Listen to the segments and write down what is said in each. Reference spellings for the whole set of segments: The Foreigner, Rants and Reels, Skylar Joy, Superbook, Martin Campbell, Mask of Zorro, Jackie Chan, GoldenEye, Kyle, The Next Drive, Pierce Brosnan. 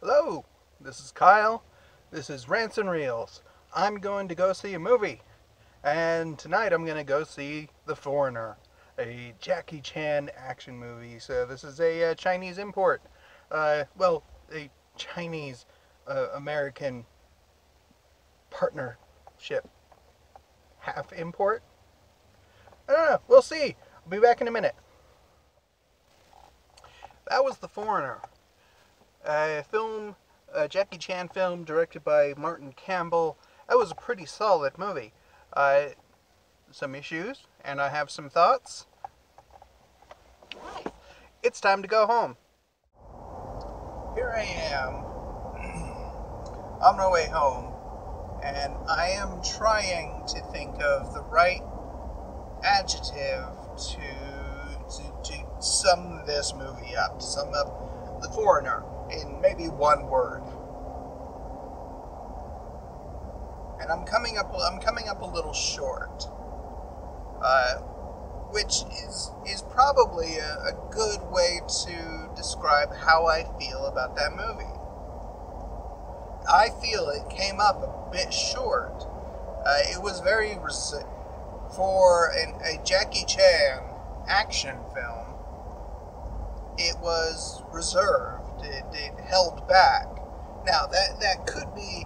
Hello, this is Kyle. This is Rants and Reels. I'm going to go see a movie, and tonight I'm going to go see The Foreigner, a Jackie Chan action movie. So this is a Chinese import, well, a Chinese American partnership, half import. I don't know. We'll see. I'll be back in a minute. That was The Foreigner. Jackie Chan film directed by Martin Campbell. That was a pretty solid movie. Some issues, and I have some thoughts. It's time to go home. Here I am, on my way home, and I am trying to think of the right adjective to sum this movie up, to sum up The Foreigner in maybe one word. And I'm coming up a little short, which is probably a good way to describe how I feel about that movie. I feel it came up a bit short. It was very, for a Jackie Chan action film, it was reserved. It held back. Now that could be,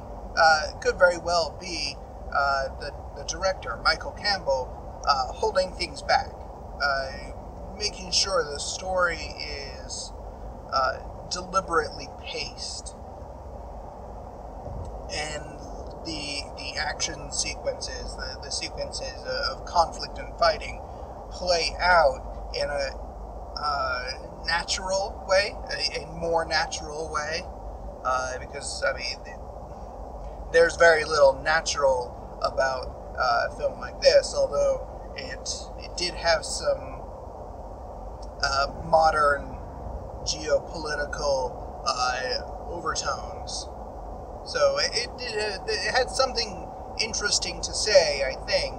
could very well be the director, Michael Campbell, holding things back, making sure the story is deliberately paced, and the action sequences, the sequences of conflict and fighting, play out in a natural way, a more natural way, because, I mean, there's very little natural about a film like this, although it did have some modern geopolitical overtones. So it had something interesting to say, I think.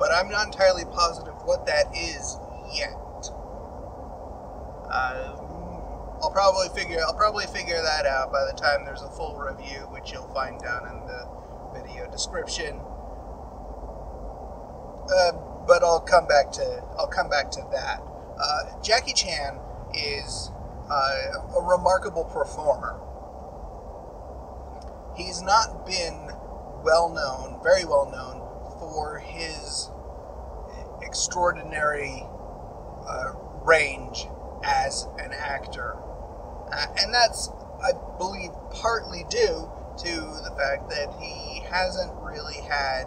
But I'm not entirely positive what that is yet. I'll probably figure that out by the time there's a full review, which you'll find down in the video description. But I'll come back to that. Jackie Chan is a remarkable performer. He's not been very well known, for his extraordinary range as an actor. And that's, I believe, partly due to the fact that he hasn't really had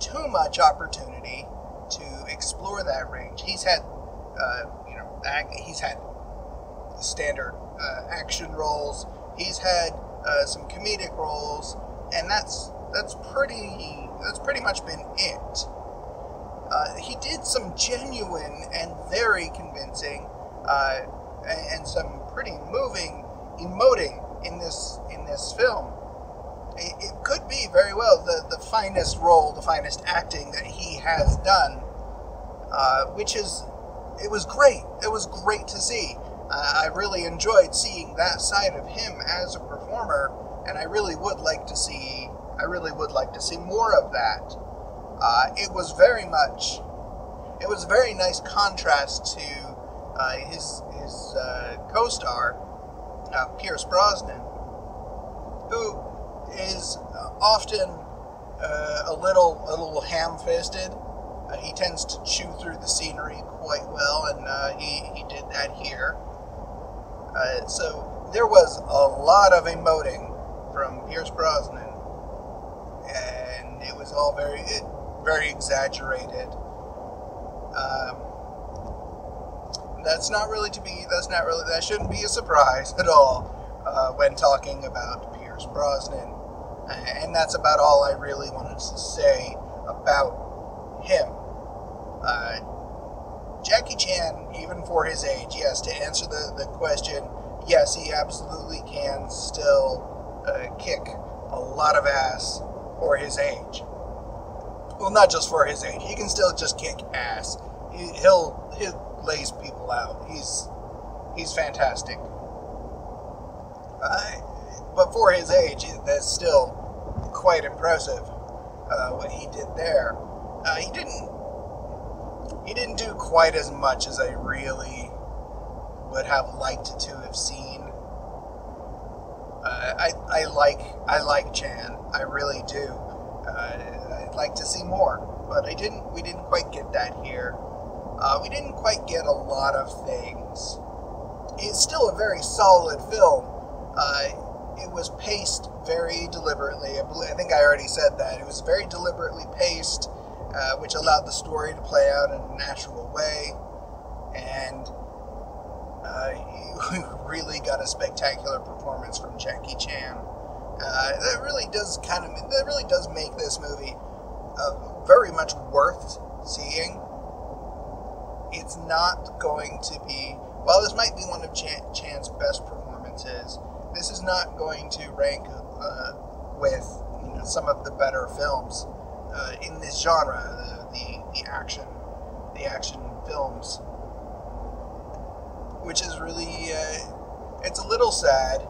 too much opportunity to explore that range. He's had, he's had standard action roles. He's had some comedic roles, and that's pretty much been it. He did some genuine and very convincing and some pretty moving emoting in this film. It could be very well the finest role, the finest acting that he has done, it was great. It was great to see. I really enjoyed seeing that side of him as a performer, and I really would like to see more of that. It was a very nice contrast to his co-star, Pierce Brosnan, who is often a little ham-fisted. He tends to chew through the scenery quite well, and he did that here. So there was a lot of emoting from Pierce Brosnan, and it was all very exaggerated. That shouldn't be a surprise at all when talking about Pierce Brosnan, and that's about all I really wanted to say about him. Jackie Chan, even for his age, yes, to answer the question, yes, he absolutely can still kick a lot of ass for his age. Well, not just for his age, he can still just kick ass. He'll lays people out. He's fantastic. But for his age, that's still quite impressive, what he did there. He didn't do quite as much as I really would have liked to have seen. I like Chan. I really do. I'd like to see more, but I didn't. We didn't quite get that here. We didn't quite get a lot of things. It's still a very solid film. It was paced very deliberately. I think I already said that. It was very deliberately paced, which allowed the story to play out in a natural way, and you really got a spectacular performance from Jackie Chan. That really does make this movie very much worth seeing. It's not going to be, while this might be one of Chan's best performances, this is not going to rank with some of the better films in this genre, the action films, which is really it's a little sad.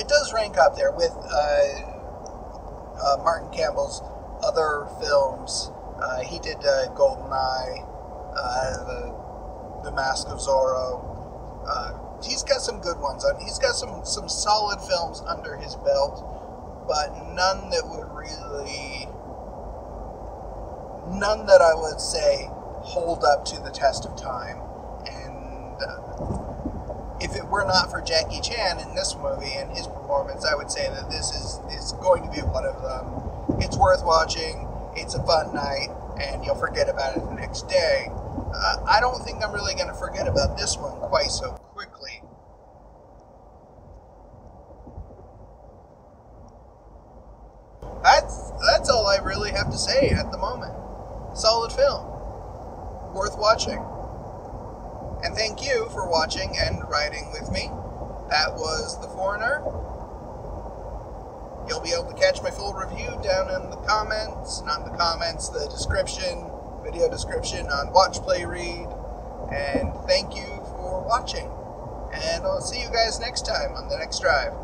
It does rank up there with Martin Campbell's other films. He did GoldenEye, the Mask of Zorro. He's got some good ones. He's got some solid films under his belt, but none that I would say hold up to the test of time. And if it were not for Jackie Chan in this movie and his performance, I would say that this is going to be one of them. It's worth watching. It's a fun night, and you'll forget about it the next day. I don't think I'm really going to forget about this one quite so quickly. That's all I really have to say at the moment. Solid film. Worth watching. And thank you for watching and riding with me. That was The Foreigner. You'll be able to catch my full review down in the comments. Not in the comments, the description. Video description on Watch, Play, Read, and thank you for watching, and I'll see you guys next time on The Next Drive.